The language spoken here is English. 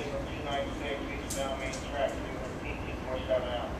United States, now main track 2, PT 47 out.